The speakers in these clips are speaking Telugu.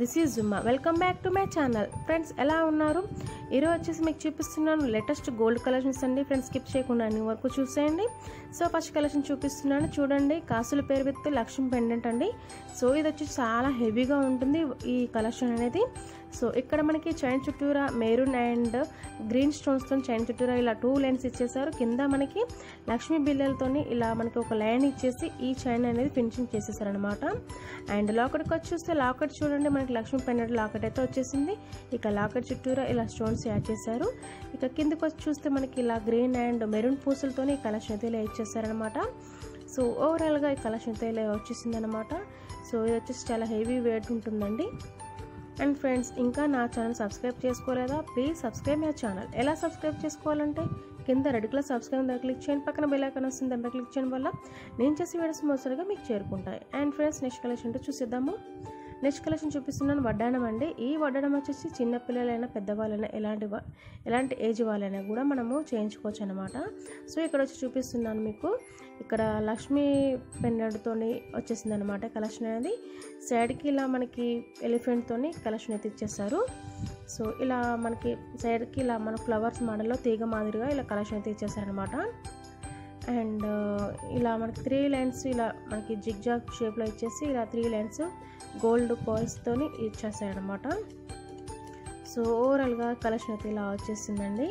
this is Zuma. Welcome back to my channel. Friends, ela unnaru iru vachesi meeku chupistunanu latest gold collections andi. Friends, skip cheyakunda anni varaku chuseyandi. So first collection chupistunnanu chudandi, kaasula peru with lakshmi pendant andi. So idi vachesi chaala heavy ga untundi ee collection anedi. So ఇక్కడ మనకి చైన్ చుట్టూరా మెరూన్ అండ్ గ్రీన్ స్టోన్స్ తో చైన్ చుట్టూరా ఇలా 2 లైన్స్ ఇచ్చేసారు. కింద మనకి లక్ష్మీ బిల్లలతోని ఇలా మనకి ఒక లైన్ ఇచ్చేసి ఈ చైన్ అనేది ఫినిషింగ్ చేసేసారు అన్నమాట. అండ్ లాకెట్కి వచ్చి చూస్తే లాకెట్ చూడండి, మనకి లక్ష్మీ పెండెంట్ లాకెట్ అయితే వచ్చేసింది. ఇక లాకెట్ చుట్టూరా ఇలా స్టోన్స్ యాడ్ చేశారు. ఇక కిందకి వచ్చి చూస్తే మనకి ఇలా గ్రీన్ అండ్ మెరూన్ పూసలతోని ఈ కలెక్షన్ అయితే ఇలా ఇచ్చేసారనమాట. సో ఓవరాల్గా ఈ కలెక్షన్ అయితే ఇలా వచ్చేసింది అనమాట. సో ఇది వచ్చేసి చాలా హెవీ వెయిట్ ఉంటుందండి. అండ్ ఫ్రెండ్స్, ఇంకా నా ఛానల్ సబ్స్క్రైబ్ చేసుకోలేదా? Please subscribe my channel. ఎలా సబ్స్క్రైబ్ చేసుకోవాలంటే కింద రెడ్ కలర్ సబ్స్క్రైబ్ దగ్గర క్లిక్ చేయండి, పక్కన బెల్ ఐకాన్ వస్తుంది, దానిపై క్లిక్ చేయడం వల్ల నేను చేసే వీడియోస్ మోసరిగా మీకు చేరుకుంటాయి. అండ్ ఫ్రెండ్స్, నెక్స్ట్ కలెక్షన్ అంటే చూసేద్దాము. నెక్స్ట్ కలెక్షన్ చూపిస్తున్నాను వడ్డానం అండి. ఈ వడ్డానం వచ్చేసి చిన్నపిల్లలైనా పెద్దవాళ్ళైనా ఎలాంటి ఏజ్ వాళ్ళైనా కూడా మనము చేయించుకోవచ్చు అనమాట. సో ఇక్కడ వచ్చి చూపిస్తున్నాను మీకు, ఇక్కడ లక్ష్మీ పెండెంట్తో వచ్చేసింది అనమాట కలెక్షన్ అనేది. సైడ్కి ఇలా మనకి ఎలిఫెంట్తో కలెక్షన్ అయితే ఇచ్చేస్తారు. సో ఇలా మనకి సైడ్కి ఇలా మన ఫ్లవర్స్ మోడల్లో తీగ మాదిరిగా ఇలా కలెక్షన్ అయితే ఇచ్చేసారనమాట. అండ్ ఇలా మనకి 3 లైన్స్ ఇలా మనకి జిగ్జాగ్ షేప్లో ఇచ్చేసి ఇలా 3 లైన్స్ గోల్డ్ పర్ల్స్తో ఇచ్చేసాయనమాట. సో ఓవరాల్గా కలెక్షన్ అయితే ఇలా వచ్చేసిందండి.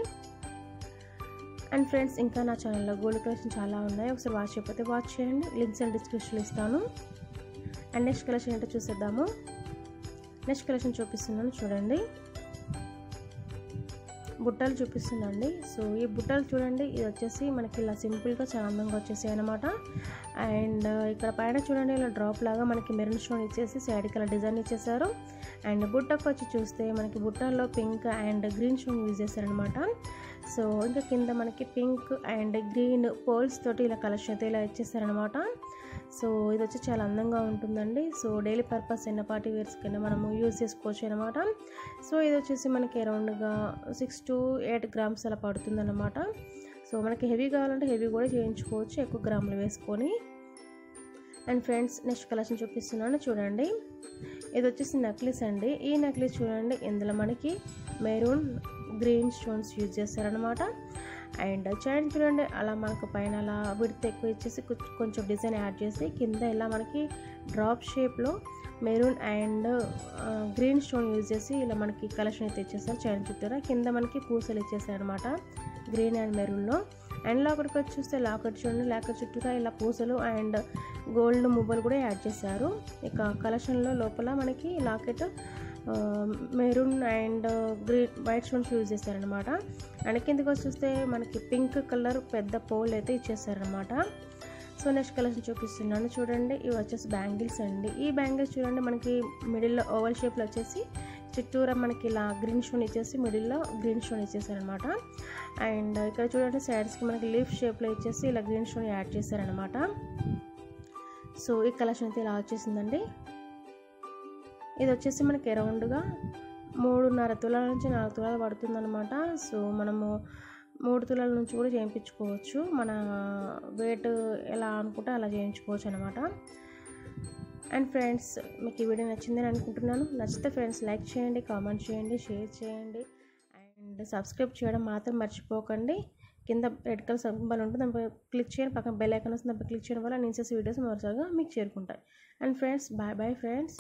అండ్ ఫ్రెండ్స్, ఇంకా నా ఛానల్లో గోల్డ్ కలెక్షన్ చాలా ఉన్నాయి, ఒకసారి వాచ్ చేయకపోతే వాచ్ చేయండి, లింక్స్ అండ్ డిస్క్రిప్షన్లో ఇస్తాను. అండ్ నెక్స్ట్ కలెక్షన్ అంటే చూసేద్దాము. నెక్స్ట్ కలెక్షన్ చూపిస్తున్నాను చూడండి, బుట్టలు చూపిస్తుందండి. సో ఈ బుట్టలు చూడండి, ఇది వచ్చేసి మనకి ఇలా సింపుల్గా చాలా అందంగా వచ్చేసాయి అనమాట. అండ్ ఇక్కడ పైన చూడండి ఇలా డ్రాప్ లాగా మనకి మెరూన్ స్టోన్ ఇచ్చేసి సైడ్కి ఇలా డిజైన్ ఇచ్చేసారు. అండ్ బుట్టకు వచ్చి చూస్తే మనకి బుట్టల్లో pink and green stone use చేశారనమాట. సో ఇంకా కింద మనకి పింక్ అండ్ గ్రీన్ పోల్స్ తోటి ఇలా కలెక్షన్ అయితే ఇలా ఇచ్చేసారనమాట. సో ఇది వచ్చి చాలా అందంగా ఉంటుందండి. సో డైలీ పర్పస్ అయినా పార్టీ వేర్స్కైనా మనము యూజ్ చేసుకోవచ్చు అనమాట. సో ఇది వచ్చేసి మనకి అరౌండ్గా 6 to 8 గ్రామ్స్ అలా పడుతుందన్నమాట. సో మనకి హెవీ కావాలంటే హెవీ కూడా చేయించుకోవచ్చు, ఎక్కువ గ్రాములు వేసుకొని. అండ్ ఫ్రెండ్స్, నెక్స్ట్ కలెక్షన్ చూపిస్తున్నాను చూడండి. ఇది వచ్చేసి నెక్లెస్ అండి. ఈ నెక్లెస్ చూడండి, ఇందులో మనకి మెరూన్ గ్రీన్ స్టోన్స్ యూజ్ చేస్తారనమాట. అండ్ చైన్ చూడండి, అలా మనకు పైన అలా విడత ఎక్కువ ఇచ్చేసి కొంచెం డిజైన్ యాడ్ చేసి కింద ఇలా మనకి డ్రాప్ షేప్లో maroon and green stone use చేసి ఇలా మనకి కలెక్షన్ అయితే ఇచ్చేస్తారు. చైన్ చుట్టూరా కింద మనకి పూసలు ఇచ్చేసారనమాట గ్రీన్ అండ్ మెరూన్లో. అండ్ లాకెట్కి వచ్చి చూస్తే లాకెట్ చూడండి, లాకెట్ చుట్టూరా ఇలా పూసలు అండ్ గోల్డ్ మువ్వలు కూడా యాడ్ చేశారు. ఇక కలెక్షన్లో లోపల మనకి locket maroon and green white stones use చేశారనమాట. అండ్ కిందకి వచ్చి చూస్తే మనకి పింక్ కలర్ పెద్ద పోల్ అయితే ఇచ్చేసారనమాట. సో నెక్స్ట్ కలెక్షన్ చూపిస్తున్నాను చూడండి. ఇవి వచ్చేసి బ్యాంగిల్స్ అండి. ఈ బ్యాంగిల్స్ చూడండి, మనకి మిడిల్లో ఓవల్ షేప్లో వచ్చేసి చుట్టూరా మనకి ఇలా గ్రీన్ స్టోన్ ఇచ్చేసి మిడిల్లో గ్రీన్ స్టోన్ ఇచ్చేసారనమాట. అండ్ ఇక్కడ చూడండి సైడ్స్కి మనకి లీఫ్ షేప్లో ఇచ్చేసి ఇలా గ్రీన్ స్టోన్ యాడ్ చేశారనమాట. సో ఈ కలెక్షన్ అయితే ఇలా వచ్చేసిందండి. ఇది వచ్చేసి మనకి అరౌండ్గా 3.5 తులాల నుంచి 4 తులాల పడుతుందనమాట. సో మనము 3 తులాల నుంచి కూడా చేయించుకోవచ్చు, మన వెయిట్ ఎలా అనుకుంటే అలా చేయించుకోవచ్చు అనమాట. అండ్ ఫ్రెండ్స్, మీకు ఈ వీడియో నచ్చిందని అనుకుంటున్నాను. నచ్చితే ఫ్రెండ్స్ లైక్ చేయండి, కామెంట్ చేయండి, షేర్ చేయండి, అండ్ సబ్స్క్రైబ్ చేయడం మాత్రం మర్చిపోకండి. కింద రెడ్ కలర్ సింబల్ ఉంటుంది, దానిపై క్లిక్ చేయండి, పక్కన బెల్ ఐకాన్ వస్తుంది, దానిపై క్లిక్ చేయడం వల్ల నేను చేసే వీడియోస్ మరోసారిగా మీకు చేరుకుంటాయి. And friends, bye bye friends.